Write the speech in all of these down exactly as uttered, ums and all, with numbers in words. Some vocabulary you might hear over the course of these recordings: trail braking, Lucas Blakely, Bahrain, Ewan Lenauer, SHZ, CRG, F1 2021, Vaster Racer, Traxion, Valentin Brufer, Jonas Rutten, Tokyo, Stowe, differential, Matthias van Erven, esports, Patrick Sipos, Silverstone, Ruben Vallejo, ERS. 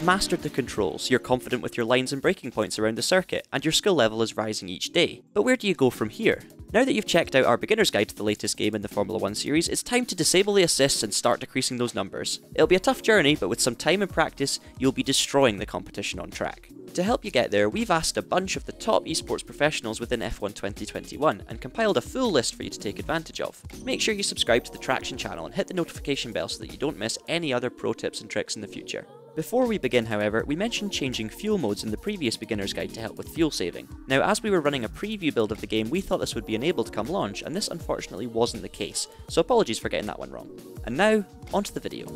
You've mastered the controls, you're confident with your lines and braking points around the circuit, and your skill level is rising each day. But where do you go from here? Now that you've checked out our beginner's guide to the latest game in the Formula one series, it's time to disable the assists and start decreasing those numbers. It'll be a tough journey, but with some time and practice, you'll be destroying the competition on track. To help you get there, we've asked a bunch of the top esports professionals within F one twenty twenty-one and compiled a full list for you to take advantage of. Make sure you subscribe to the Traxion channel and hit the notification bell so that you don't miss any other pro tips and tricks in the future. Before we begin, however, we mentioned changing fuel modes in the previous beginner's guide to help with fuel saving. Now, as we were running a preview build of the game, we thought this would be enabled come launch, and this unfortunately wasn't the case, so apologies for getting that one wrong. And now, onto the video.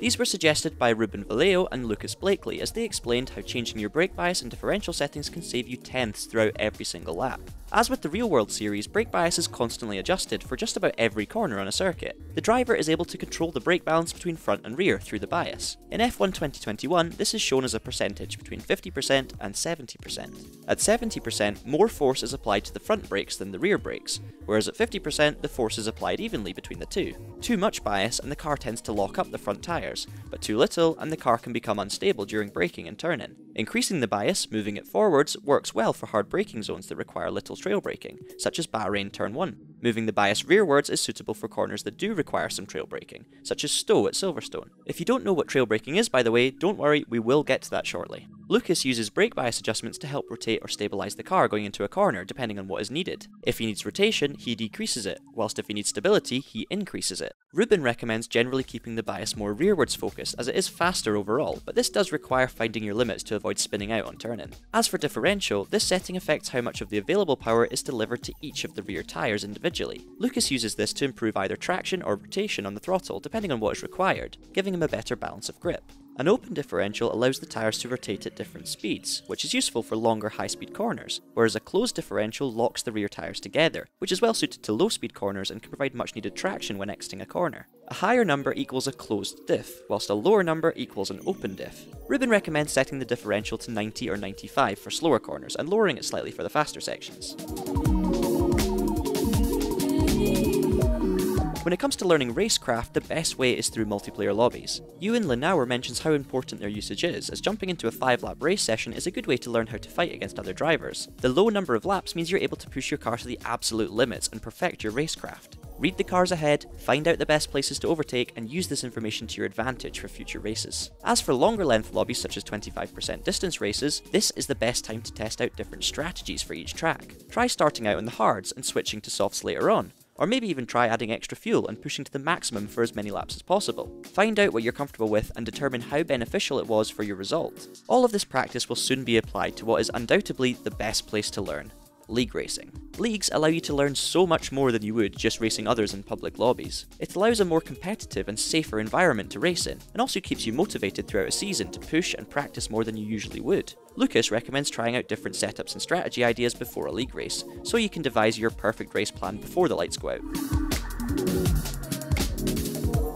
These were suggested by Ruben Vallejo and Lucas Blakely as they explained how changing your brake bias and differential settings can save you tenths throughout every single lap. As with the real world series, brake bias is constantly adjusted for just about every corner on a circuit. The driver is able to control the brake balance between front and rear through the bias. In F one twenty twenty-one, this is shown as a percentage between fifty percent and seventy percent. At seventy percent, more force is applied to the front brakes than the rear brakes, whereas at fifty percent, the force is applied evenly between the two. Too much bias and the car tends to lock up the front tyre, but too little and the car can become unstable during braking and turn-in. Increasing the bias, moving it forwards, works well for hard braking zones that require little trail braking, such as Bahrain turn one. Moving the bias rearwards is suitable for corners that do require some trail braking, such as Stowe at Silverstone. If you don't know what trail braking is, by the way, don't worry, we will get to that shortly. Lucas uses brake bias adjustments to help rotate or stabilise the car going into a corner, depending on what is needed. If he needs rotation, he decreases it, whilst if he needs stability, he increases it. Ruben recommends generally keeping the bias more rearwards focused, as it is faster overall, but this does require finding your limits to avoid spinning out on turn-in. As for differential, this setting affects how much of the available power is delivered to each of the rear tyres individually. Lucas uses this to improve either traction or rotation on the throttle, depending on what is required, giving him a better balance of grip. An open differential allows the tyres to rotate at different speeds, which is useful for longer high-speed corners, whereas a closed differential locks the rear tyres together, which is well suited to low-speed corners and can provide much-needed traction when exiting a corner. A higher number equals a closed diff, whilst a lower number equals an open diff. Ruben recommends setting the differential to ninety or ninety-five for slower corners and lowering it slightly for the faster sections. When it comes to learning racecraft, the best way is through multiplayer lobbies. Ewan Lenauer mentions how important their usage is, as jumping into a five lap race session is a good way to learn how to fight against other drivers. The low number of laps means you're able to push your car to the absolute limits and perfect your racecraft. Read the cars ahead, find out the best places to overtake, and use this information to your advantage for future races. As for longer length lobbies such as twenty-five percent distance races, this is the best time to test out different strategies for each track. Try starting out on the hards and switching to softs later on, or maybe even try adding extra fuel and pushing to the maximum for as many laps as possible. Find out what you're comfortable with and determine how beneficial it was for your result. All of this practice will soon be applied to what is undoubtedly the best place to learn: league racing. Leagues allow you to learn so much more than you would just racing others in public lobbies. It allows a more competitive and safer environment to race in, and also keeps you motivated throughout a season to push and practice more than you usually would. Lucas recommends trying out different setups and strategy ideas before a league race, so you can devise your perfect race plan before the lights go out.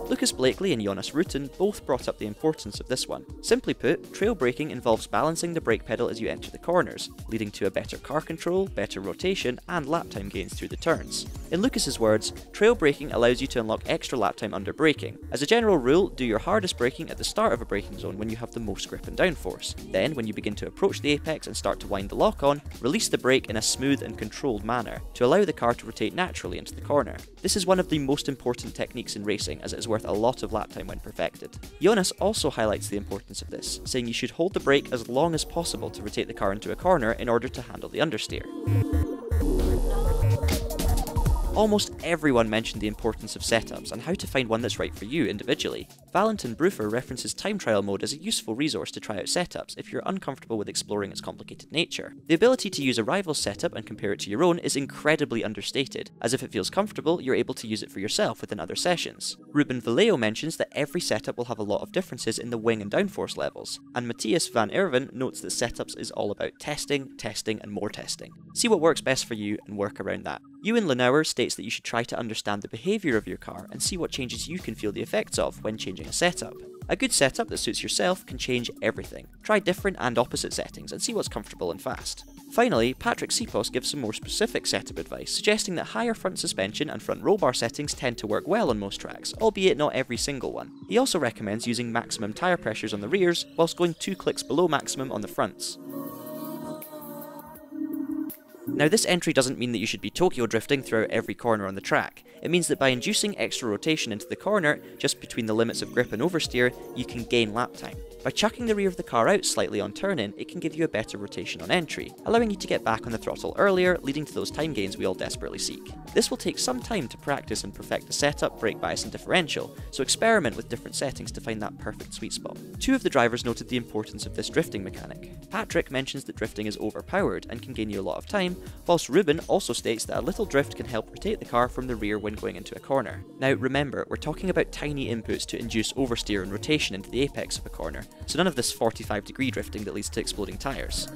Lucas Blakely and Jonas Rutten both brought up the importance of this one. Simply put, trail braking involves balancing the brake pedal as you enter the corners, leading to a better car control, better rotation, and lap time gains through the turns. In Lucas's words, trail braking allows you to unlock extra lap time under braking. As a general rule, do your hardest braking at the start of a braking zone when you have the most grip and downforce. Then, when you begin to approach the apex and start to wind the lock on, release the brake in a smooth and controlled manner to allow the car to rotate naturally into the corner. This is one of the most important techniques in racing, as it is worth a lot of lap time when perfected. Jonas also highlights the importance of this, saying you should hold the brake as long as possible to rotate the car into a corner in order to handle the understeer. Almost everyone mentioned the importance of setups and how to find one that's right for you individually. Valentin Brufer references time trial mode as a useful resource to try out setups if you're uncomfortable with exploring its complicated nature. The ability to use a rival's setup and compare it to your own is incredibly understated, as if it feels comfortable, you're able to use it for yourself within other sessions. Ruben Vallejo mentions that every setup will have a lot of differences in the wing and downforce levels, and Matthias van Erven notes that setups is all about testing, testing, and more testing. See what works best for you and work around that. Ewan Lenauer states that you should try to understand the behaviour of your car and see what changes you can feel the effects of when changing a setup. A good setup that suits yourself can change everything. Try different and opposite settings and see what's comfortable and fast. Finally, Patrick Sipos gives some more specific setup advice, suggesting that higher front suspension and front roll bar settings tend to work well on most tracks, albeit not every single one. He also recommends using maximum tyre pressures on the rears, whilst going two clicks below maximum on the fronts. Now, this entry doesn't mean that you should be Tokyo drifting throughout every corner on the track. It means that by inducing extra rotation into the corner, just between the limits of grip and oversteer, you can gain lap time. By chucking the rear of the car out slightly on turn-in, it can give you a better rotation on entry, allowing you to get back on the throttle earlier, leading to those time gains we all desperately seek. This will take some time to practice and perfect the setup, brake bias and differential, so experiment with different settings to find that perfect sweet spot. Two of the drivers noted the importance of this drifting mechanic. Patrick mentions that drifting is overpowered and can gain you a lot of time, whilst Ruben also states that a little drift can help rotate the car from the rear when going into a corner. Now remember, we're talking about tiny inputs to induce oversteer and rotation into the apex of a corner, so none of this forty-five degree drifting that leads to exploding tyres.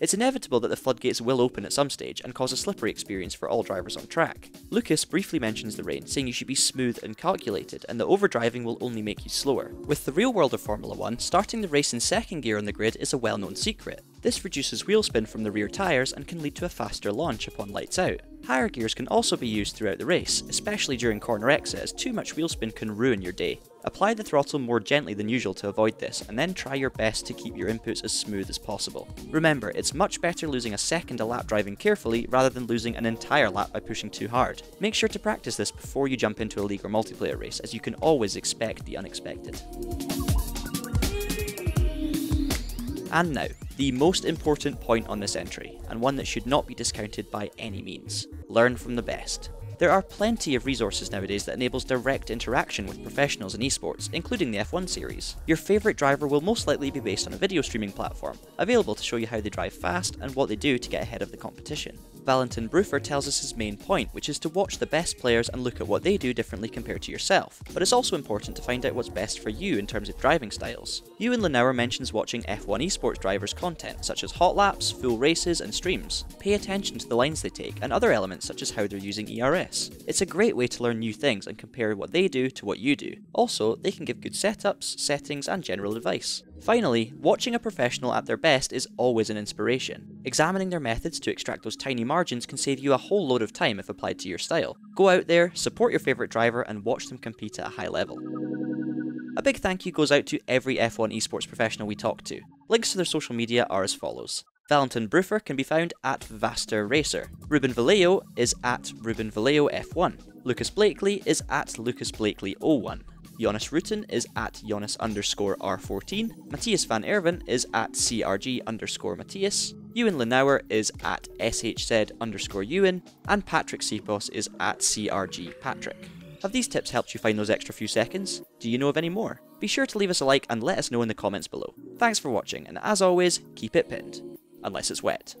It's inevitable that the floodgates will open at some stage and cause a slippery experience for all drivers on track. Lucas briefly mentions the rain, saying you should be smooth and calculated, and that overdriving will only make you slower. With the real world of Formula one, starting the race in second gear on the grid is a well-known secret. This reduces wheel spin from the rear tyres and can lead to a faster launch upon lights out. Higher gears can also be used throughout the race, especially during corner exit, as too much wheel spin can ruin your day. Apply the throttle more gently than usual to avoid this, and then try your best to keep your inputs as smooth as possible. Remember, it's much better losing a second a lap driving carefully rather than losing an entire lap by pushing too hard. Make sure to practice this before you jump into a league or multiplayer race, as you can always expect the unexpected. And now, the most important point on this entry, and one that should not be discounted by any means. Learn from the best. There are plenty of resources nowadays that enables direct interaction with professionals in esports, including the F one series. Your favourite driver will most likely be based on a video streaming platform, available to show you how they drive fast and what they do to get ahead of the competition. Valentin Brufer tells us his main point, which is to watch the best players and look at what they do differently compared to yourself, but it's also important to find out what's best for you in terms of driving styles. Ewan Lenauer mentions watching F one esports drivers' content, such as hot laps, full races and streams. Pay attention to the lines they take and other elements such as how they're using E R S. It's a great way to learn new things and compare what they do to what you do. Also, they can give good setups, settings and general advice. Finally, watching a professional at their best is always an inspiration. Examining their methods to extract those tiny margins can save you a whole load of time if applied to your style. Go out there, support your favourite driver and watch them compete at a high level. A big thank you goes out to every F one esports professional we talked to. Links to their social media are as follows. Valentin Brufer can be found at Vaster Racer. Ruben Vallejo is at Ruben Vallejo F one. Lucas Blakely is at Lucas Blakely oh one. Jonas Rutten is at Jonas underscore R fourteen. Matthias van Erven is at C R G underscore Matthias. Ewan Lenauer is at S H Z underscore Ewan. And Patrick Sipos is at C R G Patrick. Have these tips helped you find those extra few seconds? Do you know of any more? Be sure to leave us a like and let us know in the comments below. Thanks for watching, and as always, keep it pinned. Unless it's wet.